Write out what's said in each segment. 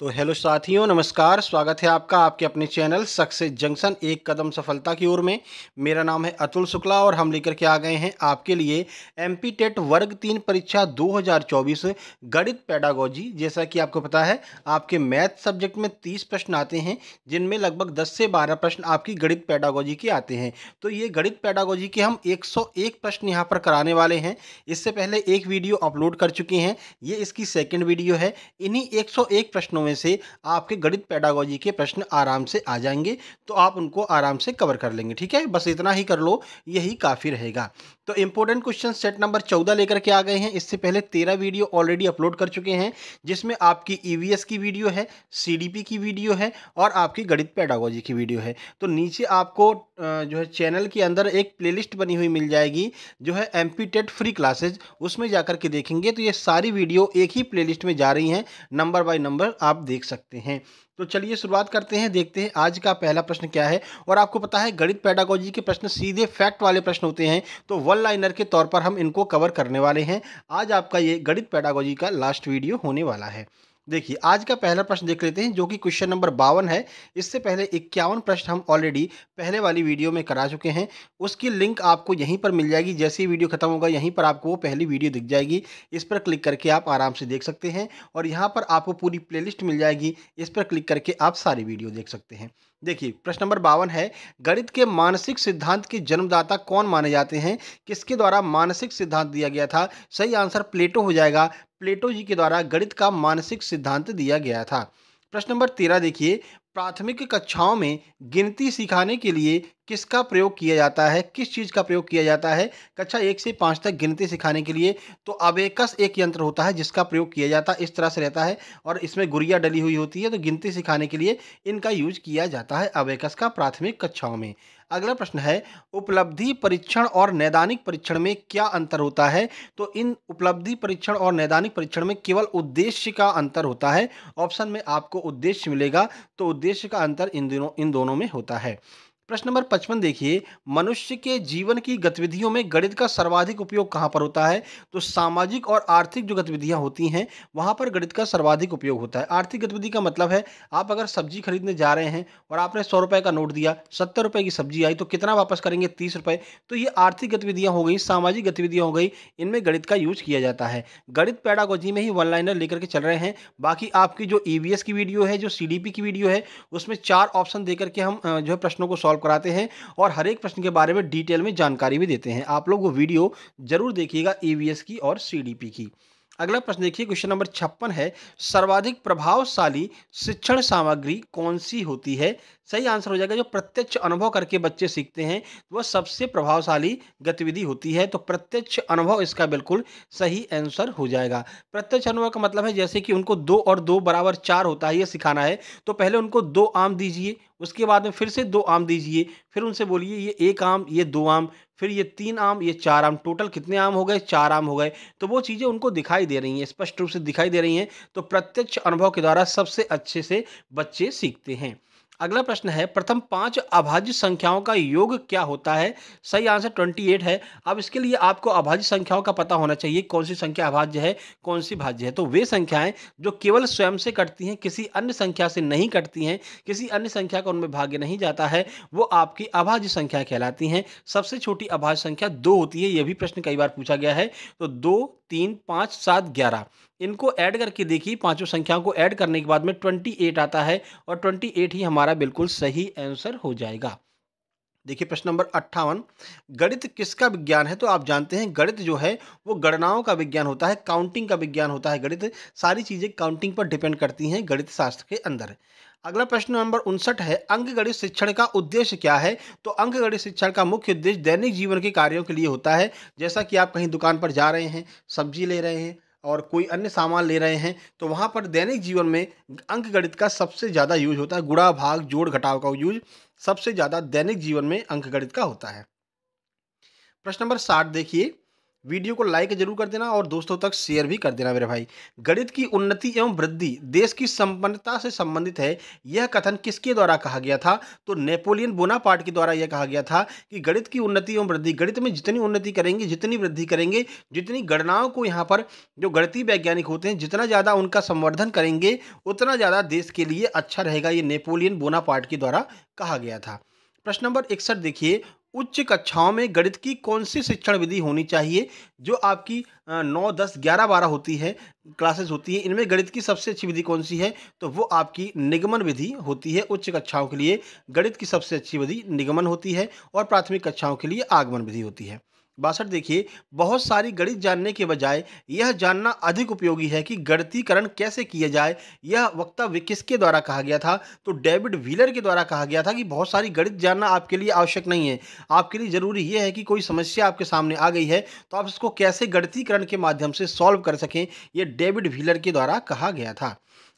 तो हेलो साथियों, नमस्कार। स्वागत है आपका आपके अपने चैनल सक्सेस जंक्शन एक कदम सफलता की ओर में। मेरा नाम है अतुल शुक्ला और हम लेकर के आ गए हैं आपके लिए एमपी टेट वर्ग 3 परीक्षा 2024 गणित पेडागोजी। जैसा कि आपको पता है आपके मैथ सब्जेक्ट में 30 प्रश्न आते हैं, जिनमें लगभग 10 से 12 प्रश्न आपकी गणित पेडागोजी के आते हैं। तो ये गणित पेडागोजी के हम 101 प्रश्न यहाँ पर कराने वाले हैं। इससे पहले एक वीडियो अपलोड कर चुके हैं, ये इसकी सेकेंड वीडियो है। इन्हीं 101 प्रश्नों से आपके गणित पेडागोजी के प्रश्न आराम से आ जाएंगे, तो आप उनको आराम से कवर कर लेंगे। ठीक है, बस इतना ही कर लो, यही काफी रहेगा। तो इंपॉर्टेंट क्वेश्चन सेट नंबर 14 लेकर के आ गए हैं। इससे पहले 13 वीडियो ऑलरेडी अपलोड कर चुके हैं, जिसमें आपकी ईवीएस की वीडियो है, सीडीपी की वीडियो है और आपकी गणित पेडागोजी की वीडियो है। तो नीचे आपको जो है चैनल के अंदर एक प्लेलिस्ट बनी हुई मिल जाएगी, जो है एमपी टेट फ्री क्लासेज, उसमें जाकर के देखेंगे तो ये सारी वीडियो एक ही प्लेलिस्ट में जा रही हैं, नंबर बाय नंबर आप देख सकते हैं। तो चलिए शुरुआत करते हैं, देखते हैं आज का पहला प्रश्न क्या है। और आपको पता है गणित पेडागोजी के प्रश्न सीधे फैक्ट वाले प्रश्न होते हैं, तो वन लाइनर के तौर पर हम इनको कवर करने वाले हैं। आज आपका ये गणित पेडागोजी का लास्ट वीडियो होने वाला है। देखिए आज का पहला प्रश्न देख लेते हैं, जो कि क्वेश्चन नंबर 52 है। इससे पहले 51 प्रश्न हम ऑलरेडी पहले वाली वीडियो में करा चुके हैं, उसकी लिंक आपको यहीं पर मिल जाएगी। जैसे ही वीडियो खत्म होगा यहीं पर आपको वो पहली वीडियो दिख जाएगी, इस पर क्लिक करके आप आराम से देख सकते हैं। और यहाँ पर आपको पूरी प्लेलिस्ट मिल जाएगी, इस पर क्लिक करके आप सारी वीडियो देख सकते हैं। देखिए प्रश्न नंबर 52 है, गणित के मानसिक सिद्धांत के जन्मदाता कौन माने जाते हैं? किसके द्वारा मानसिक सिद्धांत दिया गया था? सही आंसर प्लेटो हो जाएगा, प्लेटो जी के द्वारा गणित का मानसिक सिद्धांत दिया गया था। प्रश्न नंबर 13 देखिए, प्राथमिक कक्षाओं में गिनती सिखाने के लिए किसका प्रयोग किया जाता है? किस चीज़ का प्रयोग किया जाता है कक्षा 1 से 5 तक गिनती सिखाने के लिए? तो अबेकस एक यंत्र होता है जिसका प्रयोग किया जाता है, इस तरह से रहता है और इसमें गुड़िया डली हुई होती है। तो गिनती सिखाने के लिए इनका यूज किया जाता है, अबेकस का, प्राथमिक कक्षाओं में। अगला प्रश्न है, उपलब्धि परीक्षण और नैदानिक परीक्षण में क्या अंतर होता है? तो इन उपलब्धि परीक्षण और नैदानिक परीक्षण में केवल उद्देश्य का अंतर होता है। ऑप्शन में आपको उद्देश्य मिलेगा, तो उद्देश्य का अंतर इन दोनों में होता है। प्रश्न नंबर 55 देखिए, मनुष्य के जीवन की गतिविधियों में गणित का सर्वाधिक उपयोग कहाँ पर होता है? तो सामाजिक और आर्थिक जो गतिविधियाँ होती हैं वहाँ पर गणित का सर्वाधिक उपयोग होता है। आर्थिक गतिविधि का मतलब है आप अगर सब्जी खरीदने जा रहे हैं और आपने 100 रुपये का नोट दिया, 70 रुपये की सब्जी आई, तो कितना वापस करेंगे? 30 रुपये। तो ये आर्थिक गतिविधियाँ हो गई, सामाजिक गतिविधियाँ हो गई, इनमें गणित का यूज किया जाता है। गणित पेडागोजी में ही वन लाइनर लेकर के चल रहे हैं। बाकी आपकी जो ईवीएस की वीडियो है, जो सीडीपी की वीडियो है, उसमें 4 ऑप्शन देकर के हम जो है प्रश्नों को सॉल्व कराते हैं और हर एक प्रश्न के बारे में डिटेल में जानकारी भी देते हैं। आप लोग वो वीडियो जरूर देखिएगा, ईवीएस की और सीडीपी की। अगला प्रश्न देखिए, क्वेश्चन नंबर 56 है, सर्वाधिक प्रभावशाली शिक्षण सामग्री कौन सी होती है? सही आंसर हो जाएगा, जो प्रत्यक्ष अनुभव करके बच्चे सीखते हैं वह सबसे प्रभावशाली गतिविधि होती है। तो प्रत्यक्ष अनुभव इसका बिल्कुल सही आंसर हो जाएगा। प्रत्यक्ष अनुभव का मतलब है जैसे कि उनको 2 और 2 बराबर 4 होता है, ये सिखाना है, तो पहले उनको 2 आम दीजिए, उसके बाद में फिर से 2 आम दीजिए, फिर उनसे बोलिए ये 1 आम, ये 2 आम, फिर ये 3 आम, ये 4 आम, टोटल कितने आम हो गए? 4 आम हो गए। तो वो चीज़ें उनको दिखाई दे रही हैं, स्पष्ट रूप से दिखाई दे रही हैं। तो प्रत्यक्ष अनुभव के द्वारा सबसे अच्छे से बच्चे सीखते हैं। अगला प्रश्न है, प्रथम 5 अभाज्य संख्याओं का योग क्या होता है? सही आंसर 28 है। अब इसके लिए आपको अभाज्य संख्याओं का पता होना चाहिए, कौन सी संख्या अभाज्य है, कौन सी भाज्य है। तो वे संख्याएं जो केवल स्वयं से कटती हैं, किसी अन्य संख्या से नहीं कटती हैं, किसी अन्य संख्या का उनमें भाग्य नहीं जाता है, वो आपकी अभाज्य संख्या कहलाती हैं। सबसे छोटी अभाज्य संख्या 2 होती है, यह भी प्रश्न कई बार पूछा गया है। तो 2, 3, 5, 7, 11 इनको ऐड करके देखिए, पांचों संख्याओं को ऐड करने के बाद में 28 आता है और 28 ही हमारा बिल्कुल सही आंसर हो जाएगा। देखिए प्रश्न नंबर 58, गणित किसका विज्ञान है? तो आप जानते हैं गणित जो है वो गणनाओं का विज्ञान होता है, काउंटिंग का विज्ञान होता है। गणित सारी चीज़ें काउंटिंग पर डिपेंड करती हैं गणित शास्त्र के अंदर। अगला प्रश्न नंबर 59 है, अंकगणित शिक्षण का उद्देश्य क्या है? तो अंकगणित शिक्षण का मुख्य उद्देश्य दैनिक जीवन के कार्यों के लिए होता है। जैसा कि आप कहीं दुकान पर जा रहे हैं, सब्जी ले रहे हैं और कोई अन्य सामान ले रहे हैं, तो वहाँ पर दैनिक जीवन में अंकगणित का सबसे ज़्यादा यूज होता है। गुणा भाग जोड़ घटाव का यूज सबसे ज़्यादा दैनिक जीवन में अंकगणित का होता है। प्रश्न नंबर 60 देखिए, वीडियो को लाइक जरूर कर देना और दोस्तों तक शेयर भी कर देना मेरे भाई। गणित की उन्नति एवं वृद्धि देश की संपन्नता से संबंधित है, यह कथन किसके द्वारा कहा गया था? तो नेपोलियन बोनापार्ट के द्वारा यह कहा गया था कि गणित की उन्नति एवं वृद्धि, गणित में जितनी उन्नति करेंगे, जितनी वृद्धि करेंगे, जितनी गणनाओं को यहाँ पर जो गणितीय वैज्ञानिक होते हैं जितना ज़्यादा उनका संवर्धन करेंगे उतना ज़्यादा देश के लिए अच्छा रहेगा, ये नेपोलियन बोनापार्ट के द्वारा कहा गया था। प्रश्न नंबर 61 देखिए, उच्च कक्षाओं में गणित की कौन सी शिक्षण विधि होनी चाहिए? जो आपकी 9, 10, 11, 12 होती है क्लासेस होती है, इनमें गणित की सबसे अच्छी विधि कौन सी है? तो वो आपकी निगमन विधि होती है। उच्च कक्षाओं के लिए गणित की सबसे अच्छी विधि निगमन होती है और प्राथमिक कक्षाओं के लिए आगमन विधि होती है। 62 देखिए, बहुत सारी गणित जानने के बजाय यह जानना अधिक उपयोगी है कि गणितीकरण कैसे किया जाए, यह वक्तव्य किसके द्वारा कहा गया था? तो डेविड व्हीलर के द्वारा कहा गया था कि बहुत सारी गणित जानना आपके लिए आवश्यक नहीं है, आपके लिए ज़रूरी यह है कि कोई समस्या आपके सामने आ गई है तो आप इसको कैसे गणितीकरण के माध्यम से सॉल्व कर सकें, यह डेविड व्हीलर के द्वारा कहा गया था।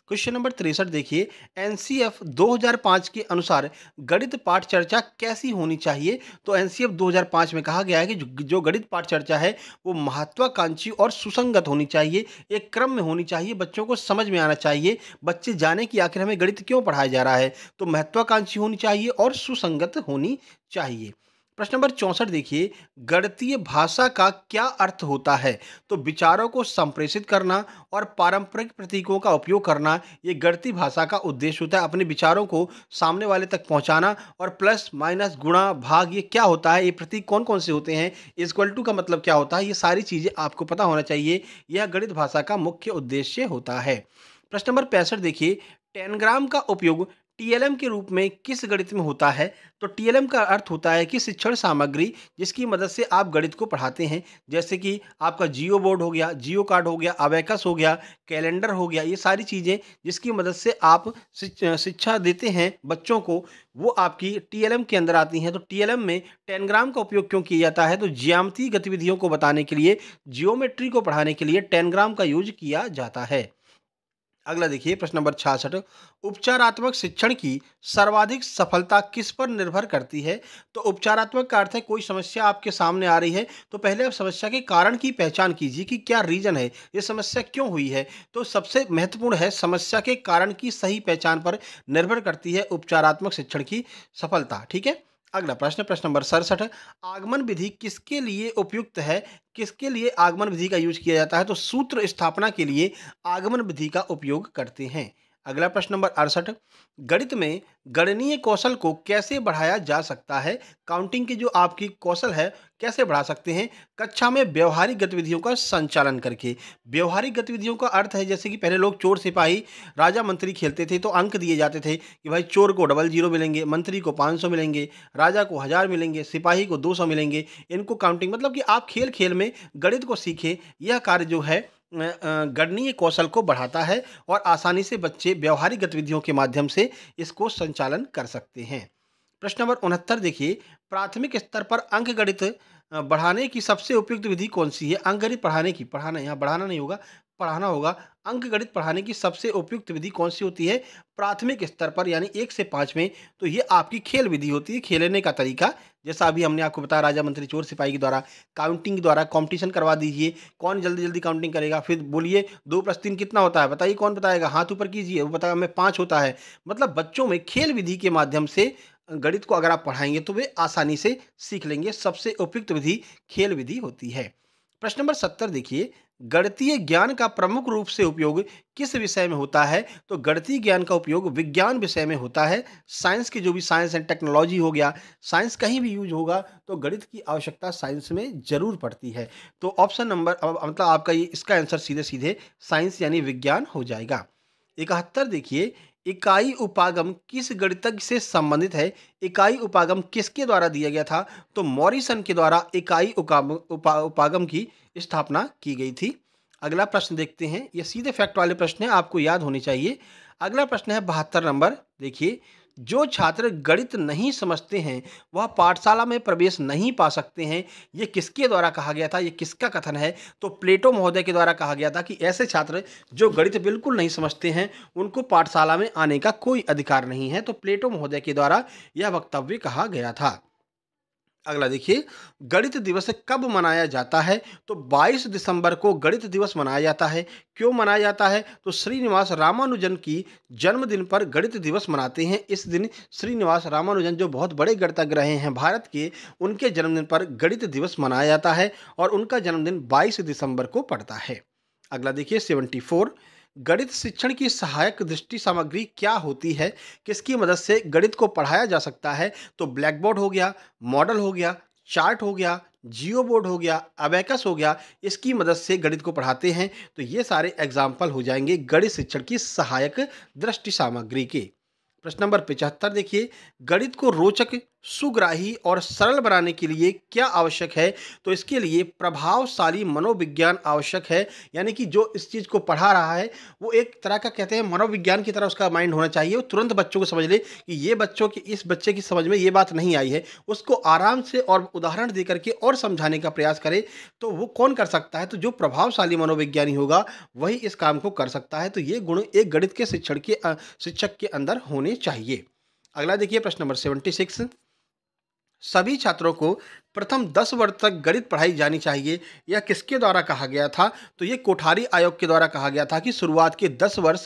क्वेश्चन नंबर 63 देखिए, एनसीएफ 2005 के अनुसार गणित पाठ चर्चा कैसी होनी चाहिए? तो एनसीएफ 2005 में कहा गया है कि जो गणित पाठ चर्चा है वो महत्वाकांक्षी और सुसंगत होनी चाहिए, एक क्रम में होनी चाहिए, बच्चों को समझ में आना चाहिए, बच्चे जाने कि आखिर हमें गणित क्यों पढ़ाया जा रहा है। तो महत्वाकांक्षी होनी चाहिए और सुसंगत होनी चाहिए। प्रश्न नंबर 64 देखिए, गणितीय भाषा का क्या अर्थ होता है? तो विचारों को संप्रेषित करना और पारंपरिक प्रतीकों का उपयोग करना, ये गणितीय भाषा का उद्देश्य होता है। अपने विचारों को सामने वाले तक पहुंचाना और प्लस माइनस गुणा भाग ये क्या होता है, ये प्रतीक कौन कौन से होते हैं, इक्वल टू का मतलब क्या होता है, ये सारी चीज़ें आपको पता होना चाहिए। यह गणित भाषा का मुख्य उद्देश्य होता है। प्रश्न नंबर 65 देखिए, टेनग्राम का उपयोग टीएलएम के रूप में किस गणित में होता है? तो टीएलएम का अर्थ होता है कि शिक्षण सामग्री जिसकी मदद से आप गणित को पढ़ाते हैं, जैसे कि आपका जियो बोर्ड हो गया, जियो कार्ड हो गया, अबेकस हो गया, कैलेंडर हो गया, ये सारी चीज़ें जिसकी मदद से आप शिक्षा देते हैं बच्चों को, वो आपकी टीएलएम के अंदर आती हैं। तो टीएलएम में टेनग्राम का उपयोग क्यों किया जाता है? तो ज्यामितीय गतिविधियों को बताने के लिए, जियोमेट्री को पढ़ाने के लिए टेनग्राम का यूज किया जाता है। अगला देखिए प्रश्न नंबर 66, उपचारात्मक शिक्षण की सर्वाधिक सफलता किस पर निर्भर करती है? तो उपचारात्मक का अर्थ है कोई समस्या आपके सामने आ रही है तो पहले आप समस्या के कारण की पहचान कीजिए कि क्या रीज़न है, ये समस्या क्यों हुई है। तो सबसे महत्वपूर्ण है समस्या के कारण की सही पहचान पर निर्भर करती है उपचारात्मक शिक्षण की सफलता। ठीक है, अगला प्रश्न, प्रश्न नंबर 67, आगमन विधि किसके लिए उपयुक्त है? किसके लिए आगमन विधि का यूज किया जाता है? तो सूत्र स्थापना के लिए आगमन विधि का उपयोग करते हैं। अगला प्रश्न नंबर 68, गणित में गणनीय कौशल को कैसे बढ़ाया जा सकता है? काउंटिंग की जो आपकी कौशल है कैसे बढ़ा सकते हैं? कक्षा में व्यवहारिक गतिविधियों का संचालन करके। व्यवहारिक गतिविधियों का अर्थ है जैसे कि पहले लोग चोर सिपाही राजा मंत्री खेलते थे तो अंक दिए जाते थे कि भाई चोर को 00 मिलेंगे, मंत्री को 500 मिलेंगे, राजा को 1000 मिलेंगे, सिपाही को 200 मिलेंगे। इनको काउंटिंग, मतलब कि आप खेल खेल में गणित को सीखें, यह कार्य जो है गणनीय कौशल को बढ़ाता है और आसानी से बच्चे व्यवहारिक गतिविधियों के माध्यम से इसको संचालन कर सकते हैं। प्रश्न नंबर 69 देखिए, प्राथमिक स्तर पर अंक गणित बढ़ाने की सबसे उपयुक्त विधि कौन सी है? अंक गणित अंक गणित पढ़ाने की सबसे उपयुक्त विधि कौन सी होती है प्राथमिक स्तर पर, यानी 1 से 5 में? तो ये आपकी खेल विधि होती है, खेलने का तरीका, जैसा अभी हमने आपको बताया राजा मंत्री चोर सिपाही के द्वारा। काउंटिंग के द्वारा कॉम्पिटिशन करवा दीजिए, कौन जल्दी जल्दी काउंटिंग करेगा, फिर बोलिए 2+3 कितना होता है, बताइए कौन बताएगा, हाथ ऊपर कीजिए, वो बताएगा हमें 5 होता है। मतलब बच्चों में खेल विधि के माध्यम से गणित को अगर आप पढ़ाएंगे तो वे आसानी से सीख लेंगे। सबसे उपयुक्त विधि खेल विधि होती है। प्रश्न नंबर 70 देखिए, गणितीय ज्ञान का प्रमुख रूप से उपयोग किस विषय में होता है? तो गणितीय ज्ञान का उपयोग विज्ञान विषय में होता है। साइंस के जो भी साइंस एंड टेक्नोलॉजी हो गया, साइंस कहीं भी यूज होगा तो गणित की आवश्यकता साइंस में जरूर पड़ती है। तो ऑप्शन नंबर मतलब आपका ये इसका आंसर सीधे सीधे साइंस यानी विज्ञान हो जाएगा। 71 देखिए, इकाई उपागम किस गणितज्ञ से संबंधित है? इकाई उपागम किसके द्वारा दिया गया था? तो मॉरिसन के द्वारा इकाई उपागम की स्थापना की गई थी। अगला प्रश्न देखते हैं, ये सीधे फैक्ट वाले प्रश्न हैं, आपको याद होने चाहिए। अगला प्रश्न है 72 नंबर, देखिए, जो छात्र गणित नहीं समझते हैं वह पाठशाला में प्रवेश नहीं पा सकते हैं, ये किसके द्वारा कहा गया था, ये किसका कथन है? तो प्लेटो महोदय के द्वारा कहा गया था कि ऐसे छात्र जो गणित बिल्कुल नहीं समझते हैं उनको पाठशाला में आने का कोई अधिकार नहीं है। तो प्लेटो महोदय के द्वारा यह वक्तव्य कहा गया था। अगला देखिए, गणित दिवस कब मनाया जाता है? तो 22 दिसंबर को गणित दिवस मनाया जाता है। क्यों मनाया जाता है? तो श्रीनिवास रामानुजन की जन्मदिन पर गणित दिवस मनाते हैं। इस दिन श्रीनिवास रामानुजन जो बहुत बड़े गणितज्ञ रहे हैं भारत के, उनके जन्मदिन पर गणित दिवस मनाया जाता है और उनका जन्मदिन 22 दिसंबर को पड़ता है। अगला देखिए 74, गणित शिक्षण की सहायक दृष्टि सामग्री क्या होती है? किसकी मदद से गणित को पढ़ाया जा सकता है? तो ब्लैक बोर्ड हो गया, मॉडल हो गया, चार्ट हो गया, जियो बोर्ड हो गया, अबेकस हो गया, इसकी मदद से गणित को पढ़ाते हैं। तो ये सारे एग्जाम्पल हो जाएंगे गणित शिक्षण की सहायक दृष्टि सामग्री के। प्रश्न नंबर 75 देखिए, गणित को रोचक, सुग्राही और सरल बनाने के लिए क्या आवश्यक है? तो इसके लिए प्रभावशाली मनोविज्ञान आवश्यक है। यानी कि जो इस चीज़ को पढ़ा रहा है वो एक तरह का कहते हैं मनोविज्ञान की तरह उसका माइंड होना चाहिए। वो तुरंत बच्चों को समझ ले कि ये बच्चों की इस बच्चे की समझ में ये बात नहीं आई है, उसको आराम से और उदाहरण दे करके और समझाने का प्रयास करे। तो वो कौन कर सकता है? तो जो प्रभावशाली मनोविज्ञानी होगा वही इस काम को कर सकता है। तो ये गुण एक गणित के शिक्षक के अंदर होने चाहिए। अगला देखिए प्रश्न नंबर 76, सभी छात्रों को प्रथम 10 वर्ष तक गणित पढ़ाई जानी चाहिए, यह किसके द्वारा कहा गया था? तो ये कोठारी आयोग के द्वारा कहा गया था कि शुरुआत के 10 वर्ष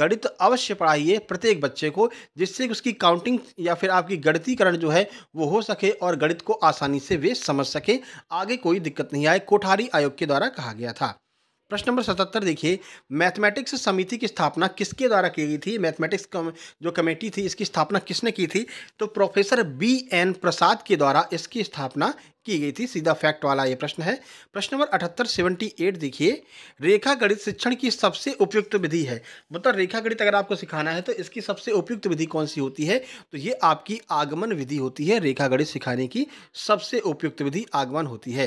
गणित अवश्य पढ़ाइए प्रत्येक बच्चे को, जिससे उसकी काउंटिंग या फिर आपकी गणितीकरण जो है वो हो सके और गणित को आसानी से वे समझ सके, आगे कोई दिक्कत नहीं आए। कोठारी आयोग के द्वारा कहा गया था। प्रश्न नंबर 77 देखिए, मैथमेटिक्स समिति की स्थापना किसके द्वारा की गई थी? मैथमेटिक्स जो कमेटी थी इसकी स्थापना किसने की थी? तो प्रोफेसर BN प्रसाद के द्वारा इसकी स्थापना की गई थी। सीधा फैक्ट वाला ये प्रश्न है। प्रश्न नंबर 78 देखिए, रेखा गणित शिक्षण की सबसे उपयुक्त विधि है। मतलब रेखा गणित अगर आपको सिखाना है तो इसकी सबसे उपयुक्त विधि कौन सी होती है? तो ये आपकी आगमन विधि होती है। रेखा गणित सिखाने की सबसे उपयुक्त विधि आगमन होती है।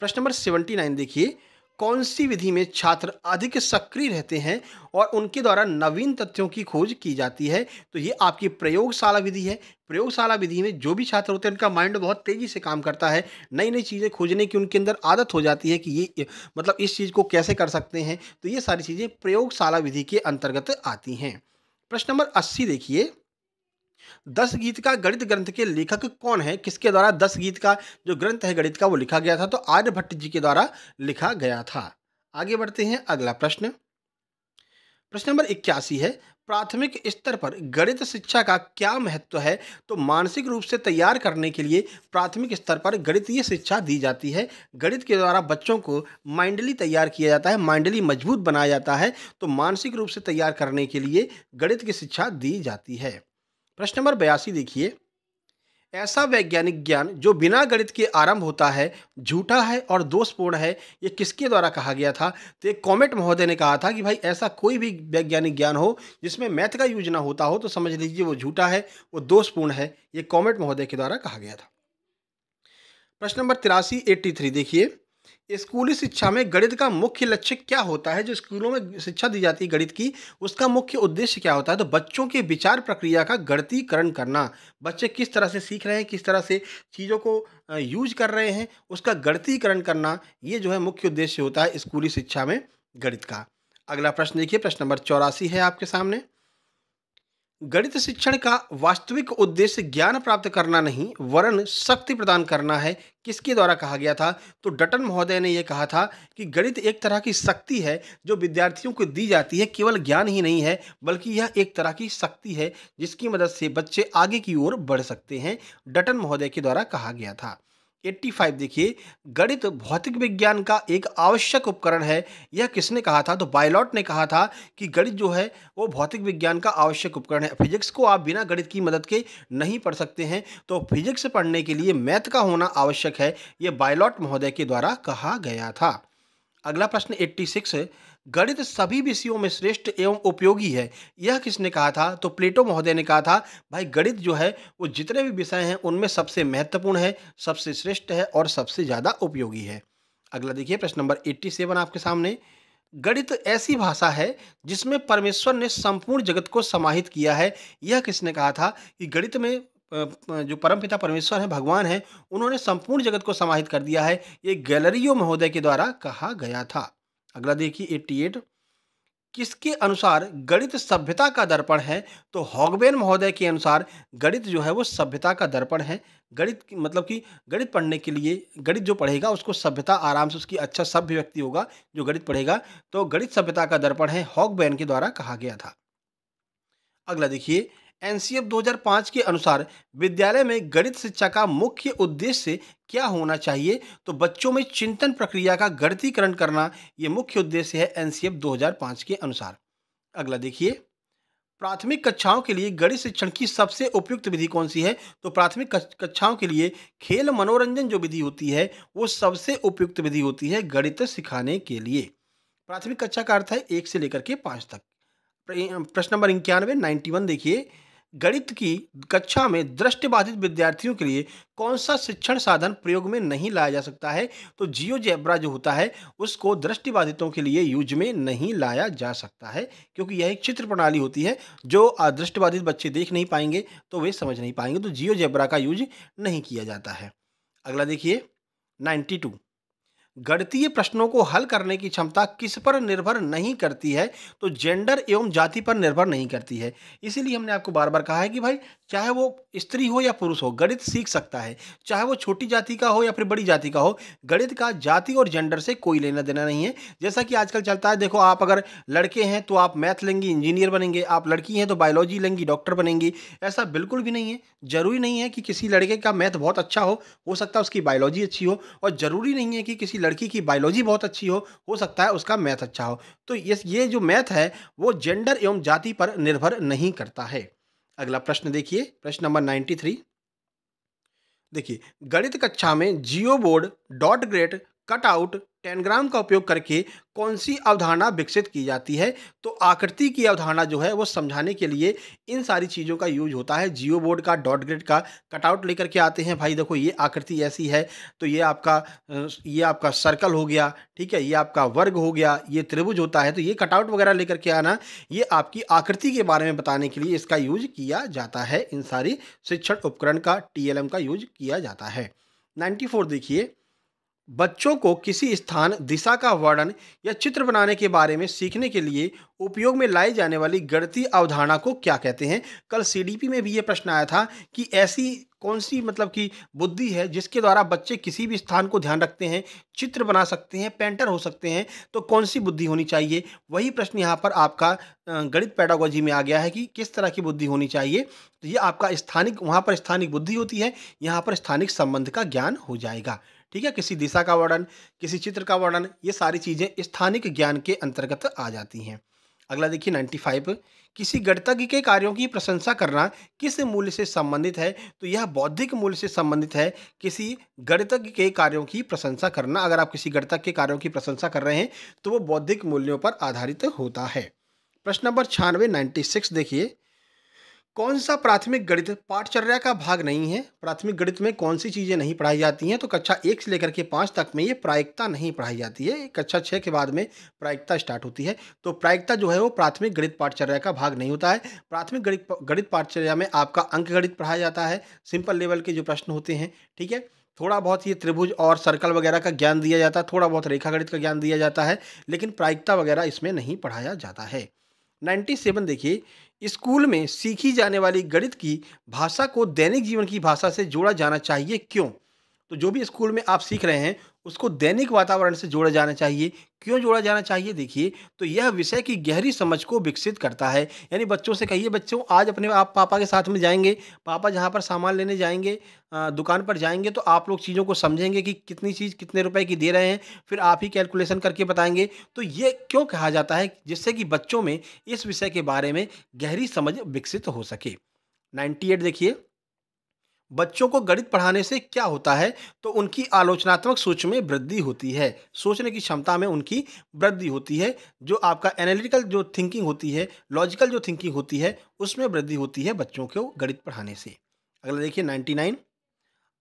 प्रश्न नंबर 79 देखिए, कौन सी विधि में छात्र अधिक सक्रिय रहते हैं और उनके द्वारा नवीन तथ्यों की खोज की जाती है? तो ये आपकी प्रयोगशाला विधि है। प्रयोगशाला विधि में जो भी छात्र होते हैं उनका माइंड बहुत तेज़ी से काम करता है, नई नई चीज़ें खोजने की उनके अंदर आदत हो जाती है कि ये मतलब इस चीज़ को कैसे कर सकते हैं। तो ये सारी चीज़ें प्रयोगशाला विधि के अंतर्गत आती हैं। प्रश्न नंबर 80 देखिए, 10 गीत का गणित ग्रंथ के लेखक कौन है? किसके द्वारा 10 गीत का जो ग्रंथ है गणित का वो लिखा गया था? तो आर्यभट्ट जी के द्वारा लिखा गया था। आगे बढ़ते हैं। अगला प्रश्न, प्रश्न नंबर 81 है, प्राथमिक स्तर पर गणित शिक्षा का क्या महत्व है? तो मानसिक रूप से तैयार करने के लिए प्राथमिक स्तर पर गणितीय शिक्षा दी जाती है। गणित के द्वारा बच्चों को माइंडली तैयार किया जाता है, माइंडली मजबूत बनाया जाता है। तो मानसिक रूप से तैयार करने के लिए गणित की शिक्षा दी जाती है। प्रश्न नंबर 82 देखिए, ऐसा वैज्ञानिक ज्ञान जो बिना गणित के आरंभ होता है झूठा है और दोषपूर्ण है, ये किसके द्वारा कहा गया था? तो एक कॉमेट महोदय ने कहा था कि भाई ऐसा कोई भी वैज्ञानिक ज्ञान हो जिसमें मैथ का यूज ना होता हो तो समझ लीजिए वो झूठा है, वो दोषपूर्ण है। ये कॉमेट महोदय के द्वारा कहा गया था। प्रश्न नंबर 83 देखिए, स्कूली शिक्षा में गणित का मुख्य लक्ष्य क्या होता है? जो स्कूलों में शिक्षा दी जाती है गणित की, उसका मुख्य उद्देश्य क्या होता है? तो बच्चों के विचार प्रक्रिया का गणितीकरण करना। बच्चे किस तरह से सीख रहे हैं, किस तरह से चीज़ों को यूज कर रहे हैं, उसका गणितीकरण करना, ये जो है मुख्य उद्देश्य होता है स्कूली शिक्षा में गणित का। अगला प्रश्न देखिए, प्रश्न नंबर 84 है आपके सामने, गणित शिक्षण का वास्तविक उद्देश्य ज्ञान प्राप्त करना नहीं वरन शक्ति प्रदान करना है, किसके द्वारा कहा गया था? तो डटन महोदय ने यह कहा था कि गणित एक तरह की शक्ति है जो विद्यार्थियों को दी जाती है। केवल ज्ञान ही नहीं है बल्कि यह एक तरह की शक्ति है जिसकी मदद से बच्चे आगे की ओर बढ़ सकते हैं। डटन महोदय के द्वारा कहा गया था। 85 देखिए, गणित भौतिक विज्ञान का एक आवश्यक उपकरण है, यह किसने कहा था? तो बायलॉट ने कहा था कि गणित जो है वो भौतिक विज्ञान का आवश्यक उपकरण है। फिजिक्स को आप बिना गणित की मदद के नहीं पढ़ सकते हैं, तो फिजिक्स पढ़ने के लिए मैथ का होना आवश्यक है, यह बायलॉट महोदय के द्वारा कहा गया था। अगला प्रश्न 86, गणित सभी विषयों में श्रेष्ठ एवं उपयोगी है, यह किसने कहा था? तो प्लेटो महोदय ने कहा था भाई गणित जो है वो जितने भी विषय हैं उनमें सबसे महत्वपूर्ण है, सबसे श्रेष्ठ है और सबसे ज़्यादा उपयोगी है। अगला देखिए प्रश्न नंबर 87 आपके सामने, गणित ऐसी भाषा है जिसमें परमेश्वर ने संपूर्ण जगत को समाहित किया है, यह किसने कहा था? कि गणित में जो परमपिता परमेश्वर हैं, भगवान हैं, उन्होंने संपूर्ण जगत को समाहित कर दिया है, ये गैलरियो महोदय के द्वारा कहा गया था। अगला देखिए 88, किसके अनुसार गणित सभ्यता का दर्पण है, तो हॉगबेन महोदय के अनुसार गणित जो है वो सभ्यता का दर्पण है। गणित मतलब कि गणित पढ़ने के लिए गणित जो पढ़ेगा उसको सभ्यता आराम से उसकी अच्छा सभ्य व्यक्ति होगा जो गणित पढ़ेगा, तो गणित सभ्यता का दर्पण है हॉगबेन के द्वारा कहा गया था। अगला देखिए, एनसीएफ 2005 के अनुसार विद्यालय में गणित शिक्षा का मुख्य उद्देश्य क्या होना चाहिए, तो बच्चों में चिंतन प्रक्रिया का गणितीकरण करना ये मुख्य उद्देश्य है एनसीएफ 2005 के अनुसार। अगला देखिए, प्राथमिक कक्षाओं के लिए गणित शिक्षण की सबसे उपयुक्त विधि कौन सी है, तो प्राथमिक कक्षाओं के लिए खेल मनोरंजन जो विधि होती है वो सबसे उपयुक्त विधि होती है गणित सिखाने के लिए। प्राथमिक कक्षा का अर्थ है 1 से लेकर के 5 तक। प्रश्न नंबर 91 देखिए, गणित की कक्षा में दृष्टिबाधित विद्यार्थियों के लिए कौन सा शिक्षण साधन प्रयोग में नहीं लाया जा सकता है, तो जियोजेब्रा जो होता है उसको दृष्टिबाधितों के लिए यूज में नहीं लाया जा सकता है, क्योंकि यह एक चित्र प्रणाली होती है जो दृष्टिबाधित बच्चे देख नहीं पाएंगे तो वे समझ नहीं पाएंगे, तो जियोजेब्रा का यूज नहीं किया जाता है। अगला देखिए 92, गणितीय प्रश्नों को हल करने की क्षमता किस पर निर्भर नहीं करती है, तो जेंडर एवं जाति पर निर्भर नहीं करती है। इसीलिए हमने आपको बार बार कहा है कि भाई चाहे वो स्त्री हो या पुरुष हो गणित सीख सकता है, चाहे वो छोटी जाति का हो या फिर बड़ी जाति का हो, गणित का जाति और जेंडर से कोई लेना देना नहीं है। जैसा कि आजकल चलता है, देखो आप अगर लड़के हैं तो आप मैथ लेंगी इंजीनियर बनेंगे, आप लड़की हैं तो बायोलॉजी लेंगी डॉक्टर बनेंगी, ऐसा बिल्कुल भी नहीं है। जरूरी नहीं है कि किसी लड़के का मैथ बहुत अच्छा हो सकता है उसकी बायोलॉजी अच्छी हो, और ज़रूरी नहीं है कि किसी लड़की की बायोलॉजी बहुत अच्छी हो सकता है उसका मैथ अच्छा हो। तो ये जो मैथ है वो जेंडर एवं जाति पर निर्भर नहीं करता है। अगला प्रश्न देखिए, प्रश्न नंबर 93 देखिए, गणित कक्षा में जियो board, dot grade, cutout, tangram का उपयोग करके कौन सी अवधारणा विकसित की जाती है, तो आकृति की अवधारणा जो है वो समझाने के लिए इन सारी चीज़ों का यूज होता है। जियो बोर्ड का, डॉट ग्रेड का, कटआउट लेकर के आते हैं, भाई देखो ये आकृति ऐसी है तो ये आपका सर्कल हो गया, ठीक है, ये आपका वर्ग हो गया, ये त्रिभुज होता है, तो ये कटआउट वगैरह लेकर के आना ये आपकी आकृति के बारे में बताने के लिए इसका यूज किया जाता है। इन सारी शिक्षण उपकरण का TLM का यूज किया जाता है। 94 देखिए, बच्चों को किसी स्थान, दिशा का वर्णन या चित्र बनाने के बारे में सीखने के लिए उपयोग में लाई जाने वाली गणितीय अवधारणा को क्या कहते हैं। कल CDP में भी ये प्रश्न आया था कि ऐसी कौन सी मतलब कि बुद्धि है जिसके द्वारा बच्चे किसी भी स्थान को ध्यान रखते हैं, चित्र बना सकते हैं, पेंटर हो सकते हैं, तो कौन सी बुद्धि होनी चाहिए। वही प्रश्न यहाँ पर आपका गणित पेडागोजी में आ गया है कि किस तरह की बुद्धि होनी चाहिए। तो ये आपका स्थानिक, वहाँ पर स्थानिक बुद्धि होती है, यहाँ पर स्थानिक संबंध का ज्ञान हो जाएगा, ठीक है। किसी दिशा का वर्णन, किसी चित्र का वर्णन, ये सारी चीज़ें स्थानिक ज्ञान के अंतर्गत आ जाती हैं। अगला देखिए 95, किसी गणितज्ञ के कार्यों की प्रशंसा करना किस मूल्य से संबंधित है, तो यह बौद्धिक मूल्य से संबंधित है। किसी गणितज्ञ के कार्यों की प्रशंसा करना, अगर आप किसी गणितज्ञ के कार्यों की प्रशंसा कर रहे हैं तो वो बौद्धिक मूल्यों पर आधारित होता है। प्रश्न नंबर 96 देखिए, कौन सा प्राथमिक गणित पाठचर्या का भाग नहीं है, प्राथमिक गणित में कौन सी चीज़ें नहीं पढ़ाई जाती हैं, तो कक्षा 1 से लेकर के 5 तक में ये प्रायिकता नहीं पढ़ाई जाती है। कक्षा 6 के बाद में प्रायिकता स्टार्ट होती है, तो प्रायिकता जो है वो प्राथमिक गणित पाठचर्या का भाग नहीं होता है। प्राथमिक गणित पाठचर्या में आपका अंक गणित पढ़ाया जाता है, सिंपल लेवल के जो प्रश्न होते हैं, ठीक है। थोड़ा बहुत ये त्रिभुज और सर्कल वगैरह का ज्ञान दिया जाता है, थोड़ा बहुत रेखा गणित का ज्ञान दिया जाता है, लेकिन प्रायिकता वगैरह इसमें नहीं पढ़ाया जाता है। 97 देखिए, स्कूल में सीखी जाने वाली गणित की भाषा को दैनिक जीवन की भाषा से जोड़ा जाना चाहिए, क्यों, तो जो भी स्कूल में आप सीख रहे हैं उसको दैनिक वातावरण से जोड़ा जाना चाहिए। क्यों जोड़ा जाना चाहिए, देखिए, तो यह विषय की गहरी समझ को विकसित करता है। यानी बच्चों से कहिए, बच्चों आज अपने आप पापा के साथ में जाएंगे, पापा जहाँ पर सामान लेने जाएंगे, दुकान पर जाएंगे, तो आप लोग चीज़ों को समझेंगे कि कितनी चीज़ कितने रुपए की दे रहे हैं, फिर आप ही कैलकुलेशन करके बताएंगे। तो ये क्यों कहा जाता है, जिससे कि बच्चों में इस विषय के बारे में गहरी समझ विकसित हो सके। 98 देखिए, बच्चों को गणित पढ़ाने से क्या होता है, तो उनकी आलोचनात्मक सोच में वृद्धि होती है, सोचने की क्षमता में उनकी वृद्धि होती है, जो आपका एनालिटिकल जो थिंकिंग होती है, लॉजिकल जो थिंकिंग होती है उसमें वृद्धि होती है बच्चों को गणित पढ़ाने से। अगला देखिए 99,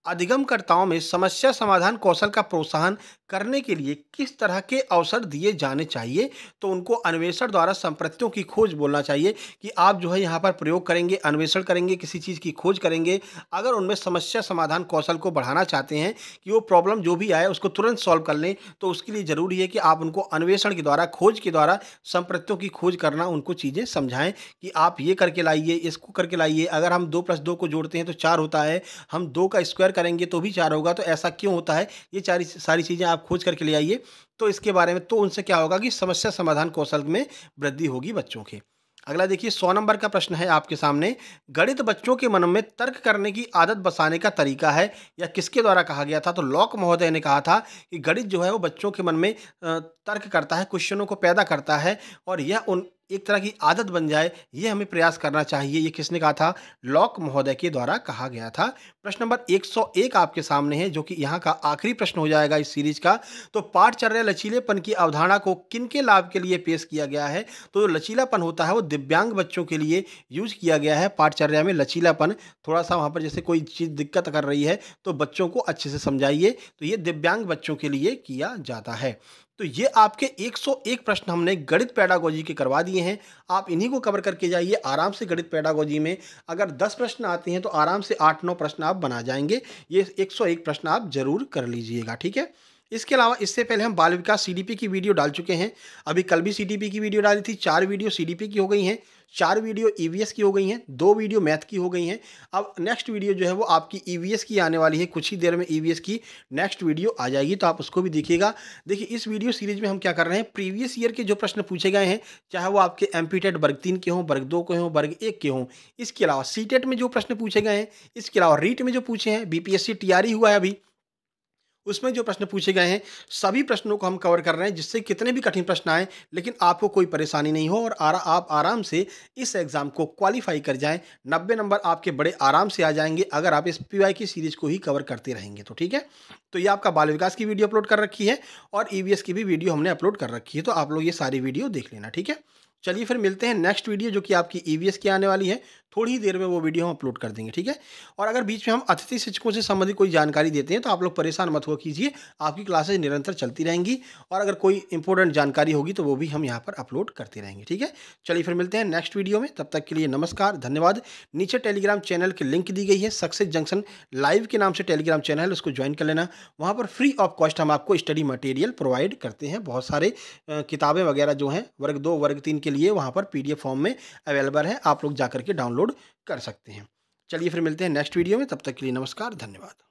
अधिगमकर्ताओं में समस्या समाधान कौशल का प्रोत्साहन करने के लिए किस तरह के अवसर दिए जाने चाहिए, तो उनको अन्वेषण द्वारा संपत्तियों की खोज बोलना चाहिए कि आप जो है यहाँ पर प्रयोग करेंगे, अन्वेषण करेंगे, किसी चीज़ की खोज करेंगे। अगर उनमें समस्या समाधान कौशल को बढ़ाना चाहते हैं कि वो प्रॉब्लम जो भी आए उसको तुरंत सॉल्व कर लें, तो उसके लिए ज़रूरी है कि आप उनको अन्वेषण के द्वारा, खोज के द्वारा संपत्तियों की खोज करना उनको चीज़ें समझाएँ कि आप ये करके लाइए, इसको करके लाइए। अगर हम 2+2 को जोड़ते हैं तो 4 होता है, हम 2 का स्क्वायर करेंगे तो भी 4 होगा, तो ऐसा क्यों होता है, ये सारी चीज़ें आप खोज करके ले आइए। तो इसके बारे में तो उनसे क्या होगा कि समस्या समाधान कौशल में वृद्धि होगी बच्चों के। अगला देखिए 100 नंबर का प्रश्न है आपके सामने। गणित बच्चों के मन में तर्क करने की आदत बसाने का तरीका है या किसके द्वारा कहा गया था? तो लॉक महोदय ने कहा था कि गणित जो है वो बच्चों के मन में तर्क करता है, क्वेश्चनों को पैदा करता है और यह उन एक तरह की आदत बन जाए, ये हमें प्रयास करना चाहिए। ये किसने कहा था? लॉक महोदय के द्वारा कहा गया था। प्रश्न नंबर 101 आपके सामने है जो कि यहाँ का आखिरी प्रश्न हो जाएगा इस सीरीज का। तो पाठचर्या लचीलेपन की अवधारणा को किनके लाभ के लिए पेश किया गया है? तो जो लचीलापन होता है वो दिव्यांग बच्चों के लिए यूज किया गया है। पाठचर्या में लचीलापन, थोड़ा सा वहाँ पर जैसे कोई चीज़ दिक्कत कर रही है तो बच्चों को अच्छे से समझाइए, तो ये दिव्यांग बच्चों के लिए किया जाता है। तो ये आपके 101 प्रश्न हमने गणित पेडागोजी के करवा दिए हैं। आप इन्हीं को कवर करके जाइए आराम से। गणित पेडागोजी में अगर 10 प्रश्न आते हैं तो आराम से 8-9 प्रश्न आप बना जाएंगे। ये 101 प्रश्न आप जरूर कर लीजिएगा, ठीक है। इसके अलावा इससे पहले हम बाल विकास CDP की वीडियो डाल चुके हैं। अभी कल भी CDP की वीडियो डाली थी, 4 वीडियो CDP की हो गई हैं, 4 वीडियो EVS की हो गई हैं, 2 वीडियो मैथ की हो गई हैं। अब नेक्स्ट वीडियो जो है वो आपकी EVS की आने वाली है, कुछ ही देर में EVS की नेक्स्ट वीडियो आ जाएगी, तो आप उसको भी देखिएगा। देखिए इस वीडियो सीरीज में हम क्या कर रहे हैं, प्रीवियस ईयर के जो प्रश्न पूछे गए हैं, चाहे वो आपके MP टेट वर्ग 3 के हों, वर्ग 2 के हों, वर्ग 1 के हों, इसके अलावा CTET में जो प्रश्न पूछे गए हैं, इसके अलावा RET में जो पूछे हैं, BPSC TRE हुआ है अभी, उसमें जो प्रश्न पूछे गए हैं, सभी प्रश्नों को हम कवर कर रहे हैं, जिससे कितने भी कठिन प्रश्न आए लेकिन आपको कोई परेशानी नहीं हो और आप आराम से इस एग्ज़ाम को क्वालिफाई कर जाएं। 90 नंबर आपके बड़े आराम से आ जाएंगे अगर आप इस PY की सीरीज़ को ही कवर करते रहेंगे, तो ठीक है। तो ये आपका बाल विकास की वीडियो अपलोड कर रखी है और EVS की भी वीडियो हमने अपलोड कर रखी है, तो आप लोग ये सारी वीडियो देख लेना, ठीक है। चलिए फिर मिलते हैं नेक्स्ट वीडियो जो कि आपकी EVS की आने वाली है, थोड़ी ही देर में वो वीडियो हम अपलोड कर देंगे, ठीक है। और अगर बीच में हम अतिथि शिक्षकों से संबंधित कोई जानकारी देते हैं तो आप लोग परेशान मत हुआ कीजिए, आपकी क्लासेज निरंतर चलती रहेंगी और अगर कोई इंपॉर्टेंट जानकारी होगी तो वो भी हम यहाँ पर अपलोड करते रहेंगे, ठीक है। चलिए फिर मिलते हैं नेक्स्ट वीडियो में, तब तक के लिए नमस्कार, धन्यवाद। नीचे टेलीग्राम चैनल की लिंक दी गई है, सक्सेस जंक्शन लाइव के नाम से टेलीग्राम चैनल, उसको ज्वाइन कर लेना। वहाँ पर फ्री ऑफ कॉस्ट हम आपको स्टडी मटेरियल प्रोवाइड करते हैं, बहुत सारे किताबें वगैरह जो हैं वर्ग 2 वर्ग 3 के लिए वहाँ पर PDF फॉर्म में अवेलेबल है, आप लोग जाकर के डाउनलोड कर सकते हैं। चलिए फिर मिलते हैं नेक्स्ट वीडियो में, तब तक के लिए नमस्कार, धन्यवाद।